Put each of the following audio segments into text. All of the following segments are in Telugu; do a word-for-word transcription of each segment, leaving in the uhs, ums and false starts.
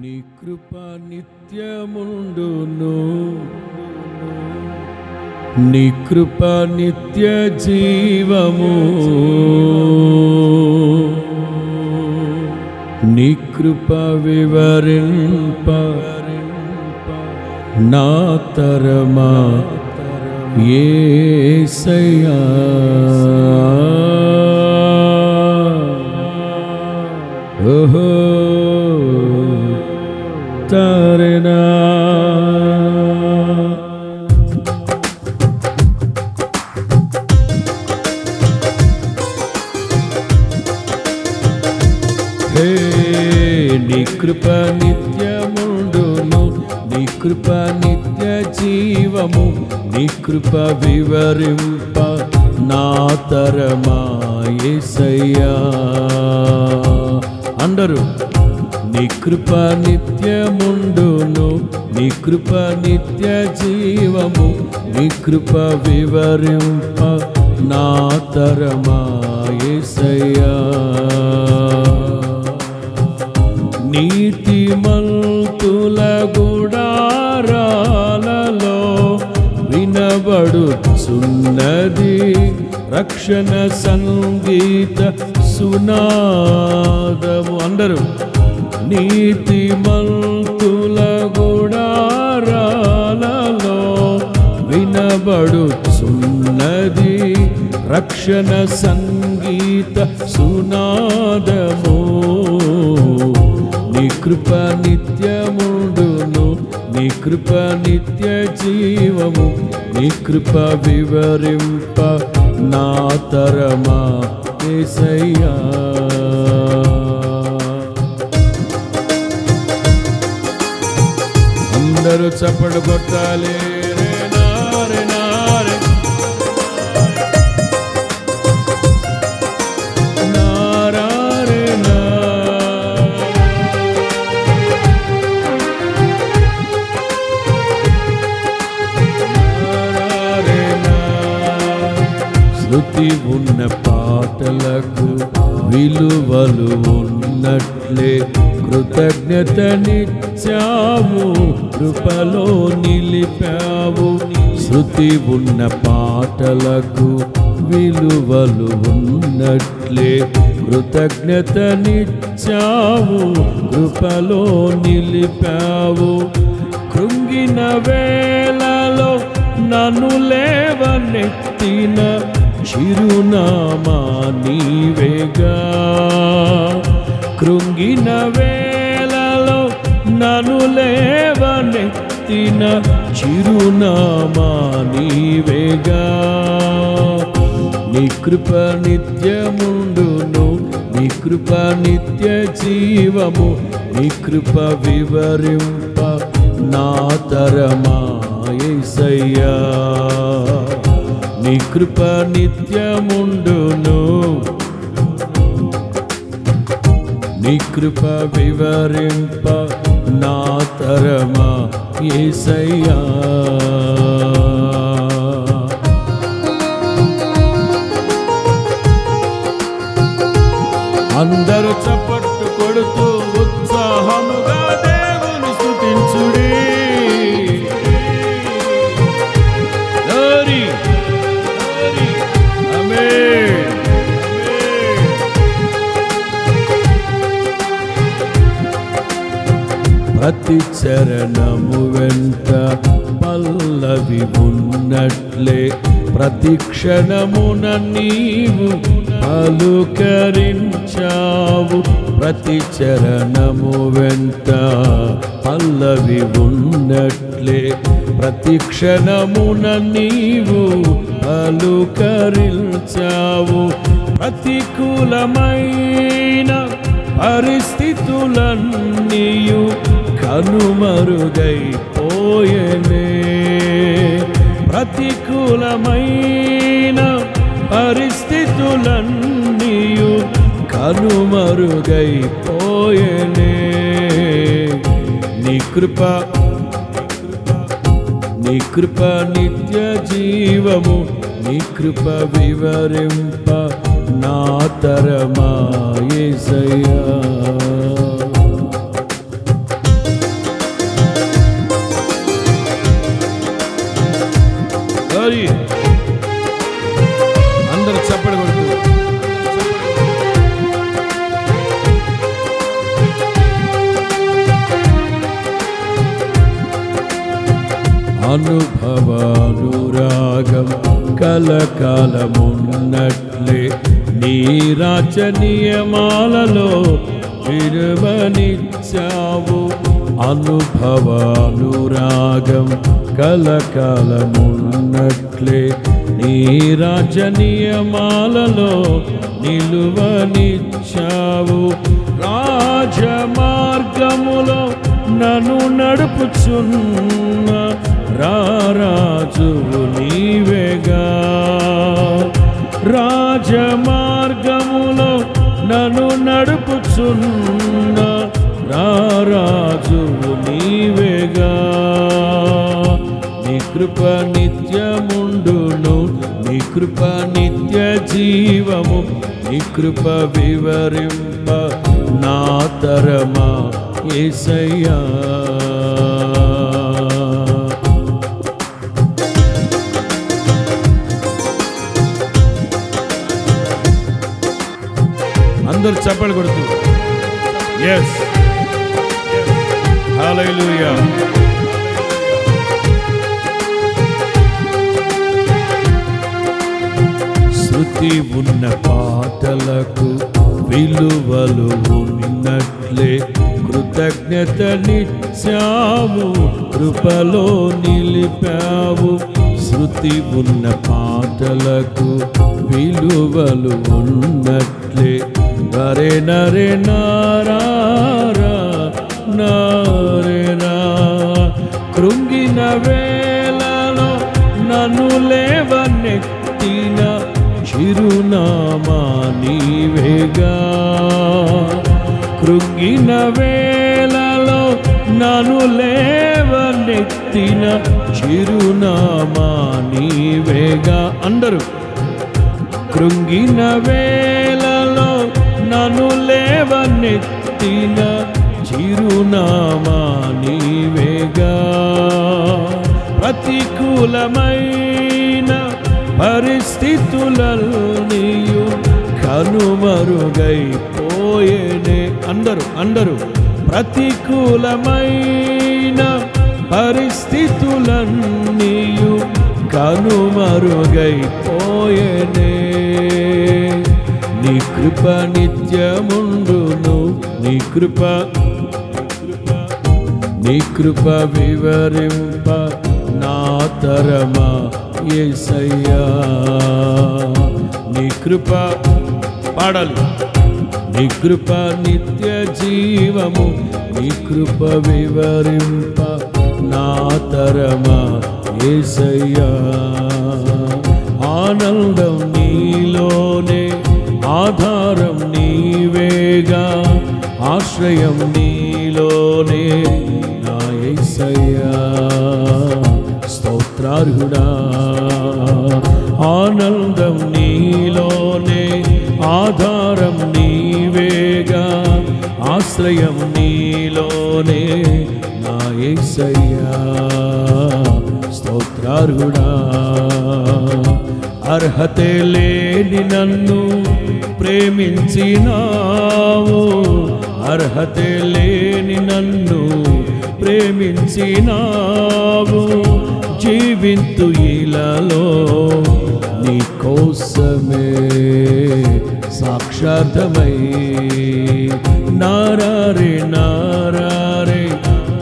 నీ కృప నిత్యముండును నీ కృప నిత్యజీవము నీ కృప వివరింప నా తరమా యేసయ్యా ఓహో తరనా హే నీ కృప నిత్యముండును నీ కృప నిత్య జీవము నీ కృప వివరింప నా తరమా యేసయ్యా అందరూ నీ కృప నిత్యముండును నీ కృప నిత్య జీవము నీ కృప వివరింప నా తరమా యేసయ్యా నీతిమంతుల గుడారాలలో వినబడుచున్నది రక్షణ సంగీత సునాదము అందరూ నీతిమంతుల గుడారాలలో వినబడుచున్నది రక్షణ సంగీత సునాదము నీ కృప నిత్యముండును నీ కృప నిత్య జీవము నీ కృప వివరింప నా తరమా యేసయ్యా అందరూ చప్పట్లు కొట్టాలి శృతి ఉన్న పాటలకు విలువలు ఉన్నట్లే కృతజ్ఞత నిచ్చావు కృపలో నిలిపావు శృతి ఉన్న పాటలకు విలువలు ఉన్నట్లే కృతజ్ఞత నిచ్చావు కృపలో నిలిపావు కృంగిన వేళలో నన్ను లేవనెత్తిన చిరునామా నీవేగా కృంగిన వేళలో నన్ను లేవనెత్తిన చిరునామా నీవేగా నీ కృప నిత్యముండును నీ కృప నిత్య జీవము నీ కృప వివరింప నా తరమా యేసయ్యా నీ కృప నిత్యముండును నీ కృప వివరింప నా తరమా యేసయ్యా అందరూ చప్పట్లు కొడుతూ ఉత్సాహముగా దేవుని స్తుతించుడి ప్రతి చరణము వెంట పల్లవి ఉన్నట్లే ప్రతి క్షణమున నీవు పలుకరించావు ప్రతి చరణము వెంట పల్లవి ఉన్నట్లే ప్రతి క్షణమున నీవు పలుకరించావు ప్రతికూలమైన పరిస్థితులన్నీయు కనుమరుగైపోయేనే ప్రతికూలమైన పరిస్థితులన్నీయు కనుమరుగైపోయేనే నీ కృప నీ కృప నిత్య జీవము నీ కృప వివరింప నా తరమా యేసయ్యా అనుభవానురాగం కలకాలమున్నట్లే నీ రాచనీయమాలలో విరవనిచ్చావు అనుభవానురాగం కలకాలమున్నట్లే నీ రాజనీయమాలలో నిలువనిచ్చావు రాజమార్గములో నన్ను నడుపుచున్న రారాజువు నీవేగా రాజమార్గములో నన్ను నడుపుచున్న రారాజువు నీవేగా నీ కృప నిత్యముండును నీ కృప నిత్య జీవము నీ కృప వివరింప నా తరమా యేసయ్యా అందరూ చప్పట్లు కొడుతూ yes hallelujah శృతి ఉన్న పాటలకు విలువలు ఉన్నట్లే కృతజ్ఞత నిచ్చావు కృపలో నిలిపావు శృతి ఉన్న పాటలకు విలువలు ఉన్నట్లే నరే నరే నారారా నారేనా కృంగిన వేళలో నన్ను లేవనెత్తిన చిరునామా నీవేగా కృంగిన వేళలో నన్ను లేవనెత్తిన చిరునామా నీవేగా అందరూ కృంగిన వేళలో నన్ను లేవనెత్తిన చిరునామా నీవేగా ప్రతికూలమైన పరిస్థితులలో నీవు కనుమరుగైపోయేనే అందరూ అందరూ ప్రతికూలమైన పరిస్థితులన్నీయు కనుమరుగైపోయేనే నీ కృప నిత్యముండును నీ కృప నీ కృప వివరింప నా తరమా యేసయ్యా నీ కృప పాడాలి నీ కృప నిత్య జీవము నీ కృప వివరింప నా తరమా యేసయ్యా ఆనందం నీలోనే ఆధారం నీవేగా ఆశ్రయం నీలోనే నా యేసయ్యా స్తోత్రార్హుడా ఆనందం నీలోనే ఆధారం నీవేగా ఆశ్రయం నీలోనే నా యేసయ్యా స్తోత్రార్హుడా అర్హతే లేని నన్ను ప్రేమించినావు అర్హతే లేని నన్ను ప్రేమించినావు జీవింతు ఇలాలో నీ కోసమే సాక్షార్థమై నారారే నారారే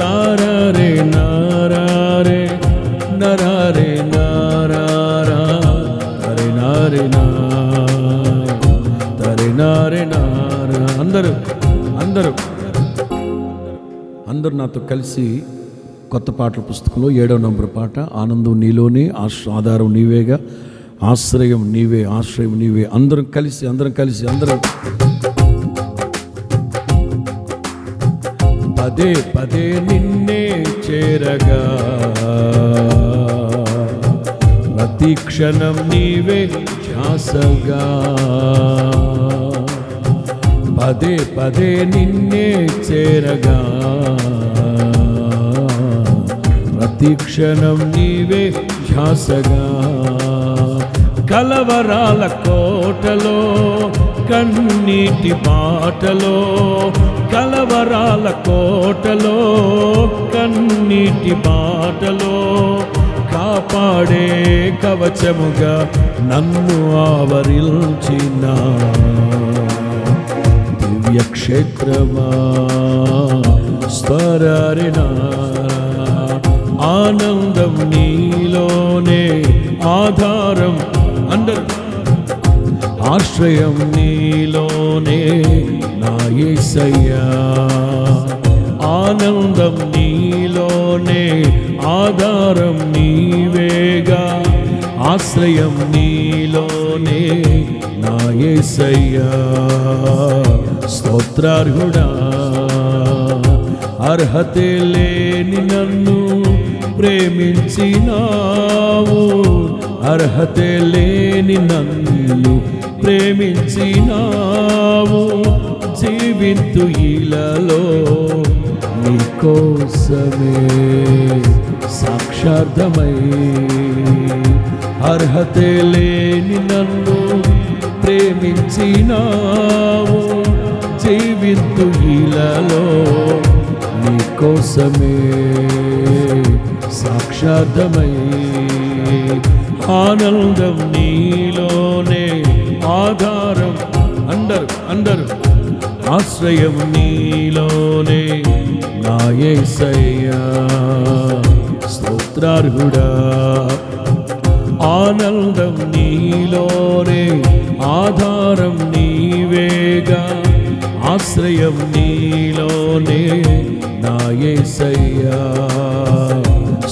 తారారే నారారే నరారే నారారా హరి నారే నా తరి నారే నారా అందరూ అందరూ అందరూ నాతో కలిసి కొత్త పాటల పుస్తకంలో ఏడవ నంబర్ పాట ఆనందం నీలోనే ఆధారం నీవేగా ఆశ్రయం నీవే ఆశ్రయం నీవే అందరం కలిసి అందరం కలిసి అందరం పదే పదే నిన్నే చేరగా ప్రతి క్షణం నీవే ధ్యాసగా పదే పదే నిన్నే చేరగా ప్రతి క్షణం నీవే ధ్యాసగా కలవరాల కోటలో కన్నీటి బాటలో కలవరాల కోటలో కన్నీటి బాటలో కాపాడే కవచముగా నన్ను ఆవరించిన దివ్య క్షేత్రమా స్వరరినా ఆనందం నీలోనే ఆధారం అందరు ఆశ్రయం నీలోనే నా యేసయ్యా ఆనందం నీలోనే ఆధారం నీవేగా ఆశ్రయం నీలోనే నా యేసయ్యా స్తోత్రార్హుడా అర్హతే లేని నన్ను ప్రేమించినావు అర్హతే లేని నన్ను ప్రేమించినావు జీవింతు ఇలాలో నీ కోసమే సాక్షార్థమై అర్హతే లేని నన్ను ప్రేమించినావు జీవింతు ఇలాలో నీ కోసమే సాక్షార్థమై ఆనందం నీలోనే ఆధారం అందరు అందరు ఆశ్రయం నీలోనే నా యేసయ్యా స్తోత్రార్హుడా ఆనందం నీలోనే ఆధారం నీవేగా ఆశ్రయం నీలోనే నా యేసయ్యా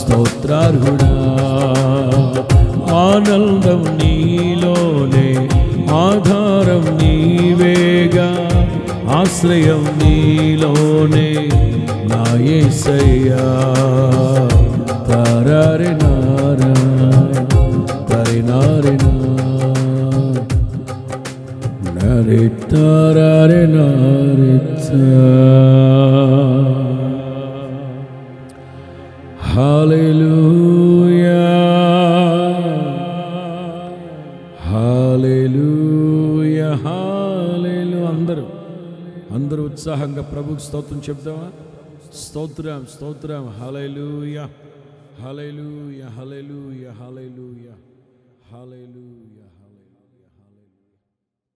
స్తోత్రార్హుడా ఆనందం నీలోనే ఆధారం నీవేగా ఆశ్రయం నీలోనే నా యేసయ్యా తరరే నారా తరే నారే నరే తరరే నారే ఉత్సాహంగా ప్రభువు స్తోత్రం చెప్తావా? స్తోత్రం స్తోత్రం హల్లెలూయా హల్లెలూయా హల్లెలూయా హల్లెలూయా హల్లెలూయా.